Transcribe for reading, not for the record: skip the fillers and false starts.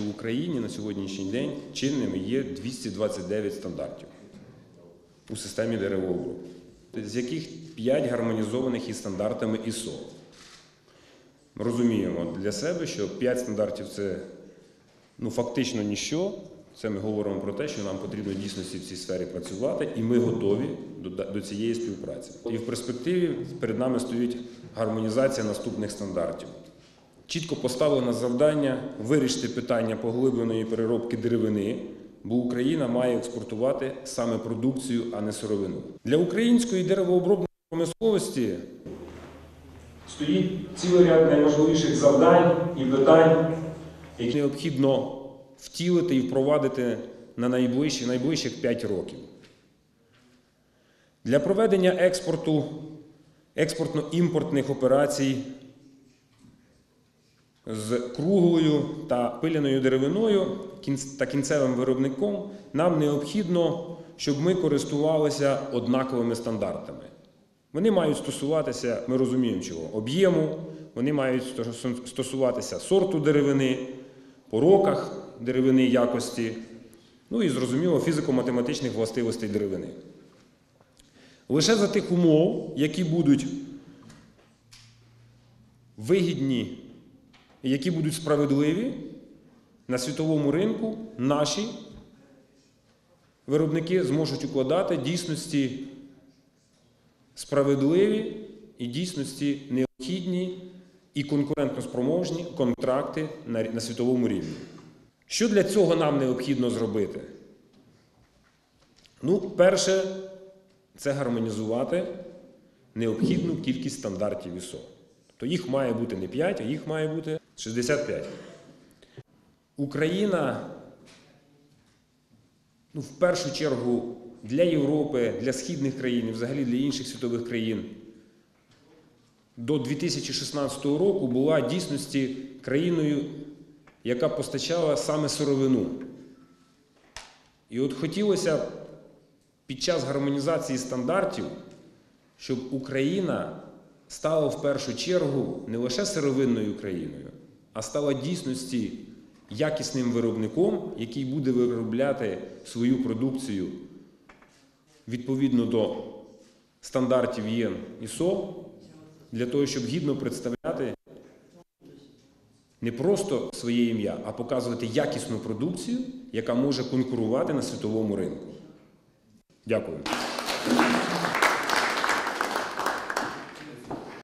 В Україні на сьогоднішній день чинними є 229 стандартів у системі деревообробки, з яких 5 гармонізованих із стандартами ISO. Ми розуміємо для себе, що 5 стандартів – це фактично ніщо. Це ми говоримо про те, що нам потрібно дійсно в цій сфері працювати, і ми готові до цієї співпраці. І в перспективі перед нами стоїть гармонізація наступних стандартів. Чітко поставлено завдання вирішити питання поглибленої переробки деревини, бо Україна має експортувати саме продукцію, а не сировину. Для української деревообробної промисловості стоїть цілий ряд найважливіших завдань і питань, які необхідно втілити і впровадити на найближчих 5 років. Для проведення експортно-імпортних операцій з круглою та пиляною деревиною та кінцевим виробником нам необхідно, щоб ми користувалися однаковими стандартами. Вони мають стосуватися, ми розуміємо чого, об'єму, вони мають стосуватися сорту деревини, по роках деревини якості, і, зрозуміло, фізико-математичних властивостей деревини. Лише за тих умов, які будуть вигідні, які будуть справедливі, на світовому ринку наші виробники зможуть укладати дійсності справедливі і дійсності необхідні і конкурентноспроможні контракти на світовому рівні. Що для цього нам необхідно зробити? Перше – це гармонізувати необхідну кількість стандартів ISO. Тобто їх має бути не 5, а їх має бути 65. Україна, в першу чергу, для Європи, для східних країн і взагалі для інших світових країн, до 2016 року була в дійсності країною, яка постачала саме сировину. І от хотілося під час гармонізації стандартів, щоб Україна стала в першу чергу не лише сировинною країною, а стала дійсності якісним виробником, який буде виробляти свою продукцію відповідно до стандартів ЄН ISO, для того, щоб гідно представляти не просто своє ім'я, а показувати якісну продукцію, яка може конкурувати на світовому ринку. Дякую.